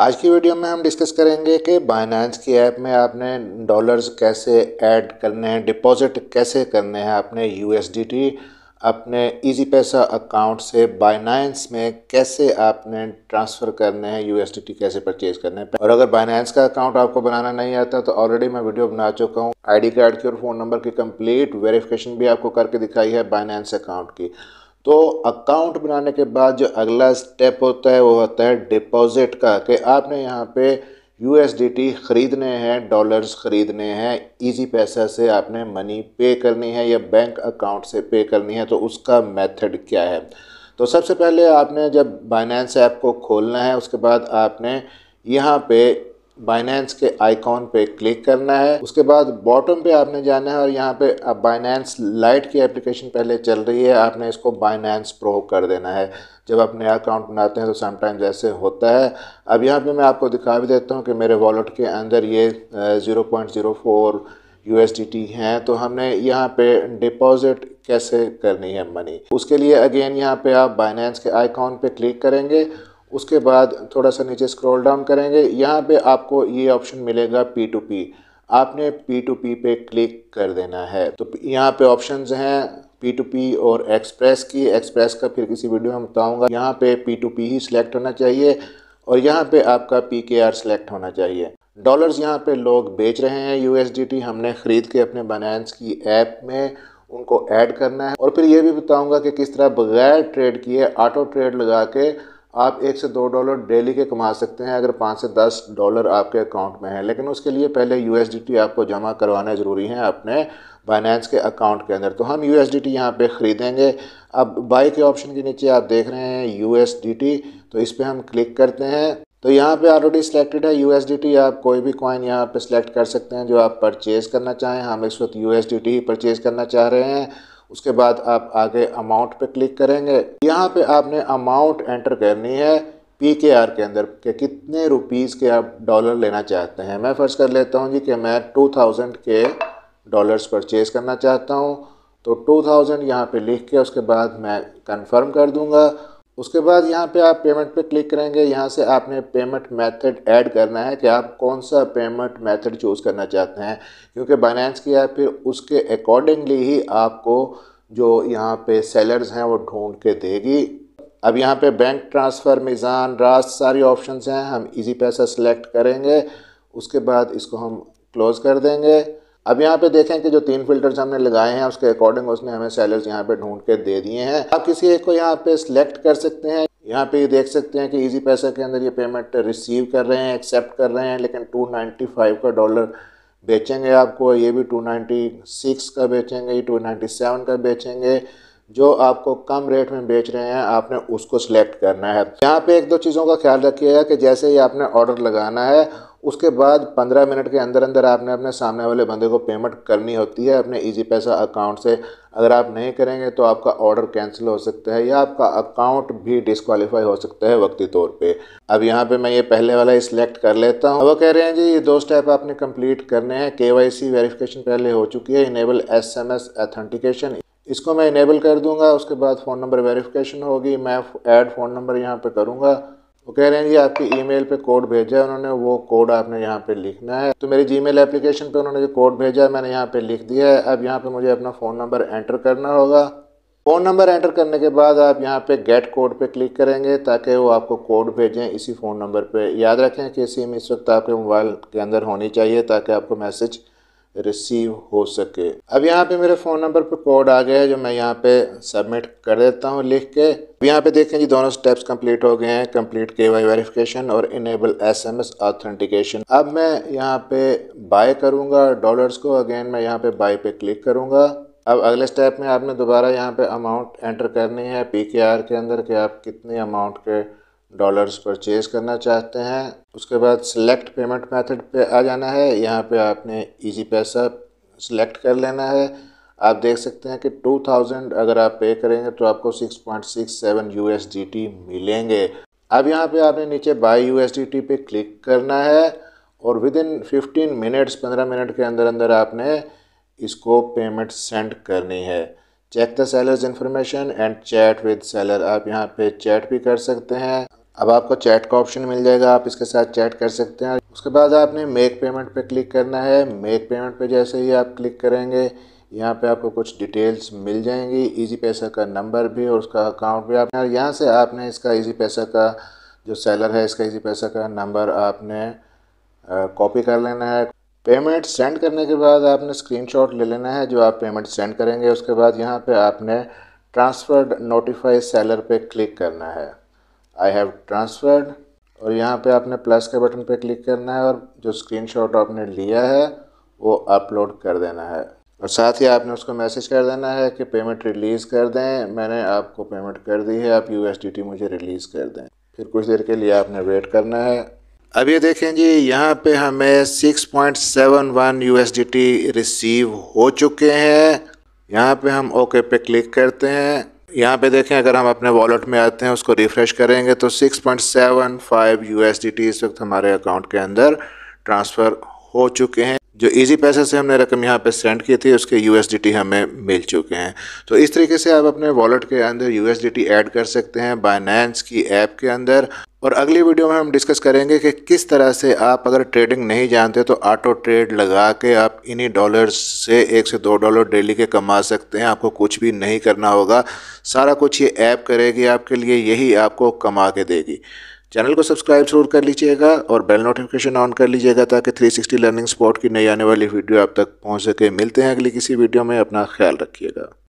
आज की वीडियो में हम डिस्कस करेंगे कि बाइनेंस की ऐप में आपने डॉलर्स कैसे ऐड करने हैं, डिपॉजिट कैसे करने हैं, आपने USDT अपने Easypaisa अकाउंट से बाइनेंस में कैसे आपने ट्रांसफ़र करने हैं, USDT कैसे परचेज़ करने हैं। और अगर बाइनेंस का अकाउंट आपको बनाना नहीं आता तो ऑलरेडी मैं वीडियो बना चुका हूँ, ID कार्ड की और फ़ोन नंबर की कंप्लीट वेरिफिकेशन भी आपको करके दिखाई है बाइनेंस अकाउंट की। तो अकाउंट बनाने के बाद जो अगला स्टेप होता है वो होता है डिपॉज़िट का, कि आपने यहाँ पे USDT ख़रीदने हैं, डॉलर्स ख़रीदने हैं, Easypaisa से आपने मनी पे करनी है या बैंक अकाउंट से पे करनी है। तो उसका मेथड क्या है? तो सबसे पहले आपने जब बाइनेंस ऐप को खोलना है, उसके बाद आपने यहाँ पे बाइनेंस के आइकॉन पे क्लिक करना है। उसके बाद बॉटम पे आपने जाना है और यहाँ पे अब बाइनेंस लाइट की एप्लीकेशन पहले चल रही है, आपने इसको बाइनेंस प्रो कर देना है। जब आप नया अकाउंट बनाते हैं तो समटाइम्स ऐसे होता है। अब यहाँ पे मैं आपको दिखा भी देता हूँ कि मेरे वॉलेट के अंदर ये 0.04 USDT हैं। तो हमने यहाँ पे डिपॉजिट कैसे करनी है मनी, उसके लिए अगेन यहाँ पर आप बाइनेंस के आइकॉन पर क्लिक करेंगे। उसके बाद थोड़ा सा नीचे स्क्रॉल डाउन करेंगे, यहाँ पे आपको ये ऑप्शन मिलेगा P2P, आपने P2P पे क्लिक कर देना है। तो यहाँ पे ऑप्शंस हैं P2P और एक्सप्रेस की, एक्सप्रेस का फिर किसी वीडियो में बताऊँगा। यहाँ पे P2P ही सिलेक्ट होना चाहिए और यहाँ पे आपका PKR सिलेक्ट होना चाहिए। डॉलर्स यहाँ पे लोग बेच रहे हैं, USDT हमने ख़रीद के अपने बाइनेंस की ऐप में उनको ऐड करना है। और फिर ये भी बताऊँगा कि किस तरह बगैर ट्रेड किए ऑटो ट्रेड लगा के आप $1 से $2 डेली के कमा सकते हैं अगर $5 से $10 आपके अकाउंट में है। लेकिन उसके लिए पहले USDT आपको जमा करवाना ज़रूरी है अपने बाइनेंस के अकाउंट के अंदर। तो हम USDT यहाँ पे ख़रीदेंगे। अब बाई के ऑप्शन के नीचे आप देख रहे हैं USDT, तो इस पर हम क्लिक करते हैं। तो यहाँ पे ऑलरेडी सिलेक्टेड है USDT, आप कोई भी कॉइन यहाँ पे सिलेक्ट कर सकते हैं जो आप परचेज़ करना चाहें। हम इस वक्त USDT ही परचेज़ करना चाह रहे हैं। उसके बाद आप आगे अमाउंट पे क्लिक करेंगे, यहाँ पे आपने अमाउंट एंटर करनी है PKR के अंदर कि कितने रुपीस के आप डॉलर लेना चाहते हैं। मैं फ़र्ज़ कर लेता हूँ जी कि मैं 2000 के डॉलर्स परचेज़ करना चाहता हूँ, तो 2000 यहाँ पे लिख के उसके बाद मैं कंफर्म कर दूँगा। उसके बाद यहाँ पे आप पेमेंट पे क्लिक करेंगे, यहाँ से आपने पेमेंट मेथड ऐड करना है कि आप कौन सा पेमेंट मेथड चूज़ करना चाहते हैं, क्योंकि बाइनेंस की ऐप फिर उसके अकॉर्डिंगली ही आपको जो यहाँ पे सेलर्स हैं वो ढूंढ के देगी। अब यहाँ पे बैंक ट्रांसफ़र, मिज़ान, रास्त, सारे ऑप्शंस हैं। हम Easypaisa सेलेक्ट करेंगे, उसके बाद इसको हम क्लोज़ कर देंगे। अब यहाँ पे देखें कि जो 3 फ़िल्टर्स हमने लगाए हैं उसके अकॉर्डिंग उसने हमें सेलर्स यहाँ पे ढूंढ के दे दिए हैं। आप किसी एक को यहाँ पे सिलेक्ट कर सकते हैं। यहाँ पे ये देख सकते हैं कि Easypaisa के अंदर ये पेमेंट रिसीव कर रहे हैं, एक्सेप्ट कर रहे हैं, लेकिन 295 का डॉलर बेचेंगे आपको, ये भी 296 का बेचेंगे, 297 का बेचेंगे। जो आपको कम रेट में बेच रहे हैं आपने उसको सिलेक्ट करना है। यहाँ पे एक दो चीज़ों का ख्याल रखिएगा कि जैसे ही आपने ऑर्डर लगाना है उसके बाद 15 मिनट के अंदर अंदर आपने अपने सामने वाले बंदे को पेमेंट करनी होती है अपने Easypaisa अकाउंट से। अगर आप नहीं करेंगे तो आपका ऑर्डर कैंसिल हो सकता है या आपका अकाउंट भी डिस्क्वालीफाई हो सकता है वक्ती तौर पे। अब यहाँ पे मैं ये पहले वाला सिलेक्ट कर लेता हूँ। वो कह रहे हैं जी ये 2 स्टेप आपने कंप्लीट करने हैं। KYC वेरिफिकेशन पहले हो चुकी है, इनेबल SMS ऑथेंटिकेशन इसको मैं इनेबल कर दूंगा। उसके बाद फ़ोन नंबर वेरिफिकेशन होगी, मैं ऐड फ़ोन नंबर यहाँ पे करूँगा। वो कह रहे हैं जी आपकी ईमेल पे कोड भेजा है उन्होंने, वो कोड आपने यहाँ पे लिखना है। तो मेरी Gmail एप्लीकेशन पे उन्होंने जो कोड भेजा है मैंने यहाँ पे लिख दिया है। अब यहाँ पे मुझे अपना फ़ोन नंबर एंटर करना होगा। फ़ोन नंबर एंटर करने के बाद आप यहाँ पे गेट कोड पे क्लिक करेंगे ताकि वो आपको कोड भेजें इसी फ़ोन नंबर पर। याद रखें कि सिम इस वक्त आपके मोबाइल के अंदर होनी चाहिए ताकि आपको मैसेज रिसीव हो सके। अब यहाँ पे मेरे फ़ोन नंबर पे कोड आ गया है जो मैं यहाँ पे सबमिट कर देता हूँ लिख के। अब यहाँ पे देखें जी दोनों स्टेप्स कंप्लीट हो गए हैं, कंप्लीट KYC वेरिफिकेशन और इनेबल SMS ऑथेंटिकेशन। अब मैं यहाँ पे बाय करूँगा डॉलर्स को, अगेन मैं यहाँ पे बाय पे क्लिक करूँगा। अब अगले स्टेप में आपने दोबारा यहाँ पे अमाउंट एंटर करनी है PKR के अंदर कि आप कितने अमाउंट के डॉलर्स परचेज़ करना चाहते हैं। उसके बाद सिलेक्ट पेमेंट मेथड पे आ जाना है, यहाँ पे आपने Easypaisa सिलेक्ट कर लेना है। आप देख सकते हैं कि 2000 अगर आप पे करेंगे तो आपको 6.67 USDT मिलेंगे। अब यहाँ पे आपने नीचे बाई USDT पे क्लिक करना है और विदिन 15 मिनट के अंदर अंदर आपने इसको पेमेंट सेंड करनी है। Check the sellers information and chat with seller, आप यहाँ पे चैट भी कर सकते हैं। अब आपको चैट का ऑप्शन मिल जाएगा, आप इसके साथ चैट कर सकते हैं। उसके बाद आपने मेक पेमेंट पे क्लिक करना है। मेक पेमेंट पे जैसे ही आप क्लिक करेंगे यहाँ पे आपको कुछ डिटेल्स मिल जाएंगी, ईज़ीपैसा का नंबर भी और उसका अकाउंट भी। आप यहाँ से आपने इसका ईज़ीपैसा का जो सेलर है इसका ईज़ीपैसा का नंबर आपने कॉपी कर लेना है। पेमेंट सेंड करने के बाद आपने स्क्रीनशॉट ले लेना है जो आप पेमेंट सेंड करेंगे। उसके बाद यहाँ पे आपने ट्रांसफ़र्ड नोटिफाई सेलर पे क्लिक करना है, आई हैव ट्रांसफ़र्ड, और यहाँ पे आपने प्लस के बटन पे क्लिक करना है और जो स्क्रीनशॉट आपने लिया है वो अपलोड कर देना है और साथ ही आपने उसको मैसेज कर देना है कि पेमेंट रिलीज़ कर दें, मैंने आपको पेमेंट कर दी है, आप USDT मुझे रिलीज़ कर दें। फिर कुछ देर के लिए आपने वेट करना है। अब ये देखें जी, यहाँ पे हमें 6.71 USDT रिसीव हो चुके हैं। यहाँ पे हम ओके पे क्लिक करते हैं। यहाँ पे देखें, अगर हम अपने वॉलेट में आते हैं उसको रिफ़्रेश करेंगे तो 6.75 USDT इस वक्त हमारे अकाउंट के अंदर ट्रांसफ़र हो चुके हैं। जो ईज़ीपैसा से हमने रकम यहाँ पे सेंड की थी उसके USDT हमें मिल चुके हैं। तो इस तरीके से आप अपने वॉलेट के अंदर USDT ऐड कर सकते हैं Binance की ऐप के अंदर। और अगली वीडियो में हम डिस्कस करेंगे कि किस तरह से आप अगर ट्रेडिंग नहीं जानते तो ऑटो ट्रेड लगा के आप इन्हीं डॉलर्स से $1 से $2 डेली के कमा सकते हैं। आपको कुछ भी नहीं करना होगा, सारा कुछ ये ऐप करेगी आपके लिए, यही आपको कमा के देगी। चैनल को सब्सक्राइब जरूर कर लीजिएगा और बेल नोटिफिकेशन ऑन कर लीजिएगा ताकि 360 लर्निंग स्पॉट की नई आने वाली वीडियो आप तक पहुँच सके। मिलते हैं अगली किसी वीडियो में, अपना ख्याल रखिएगा।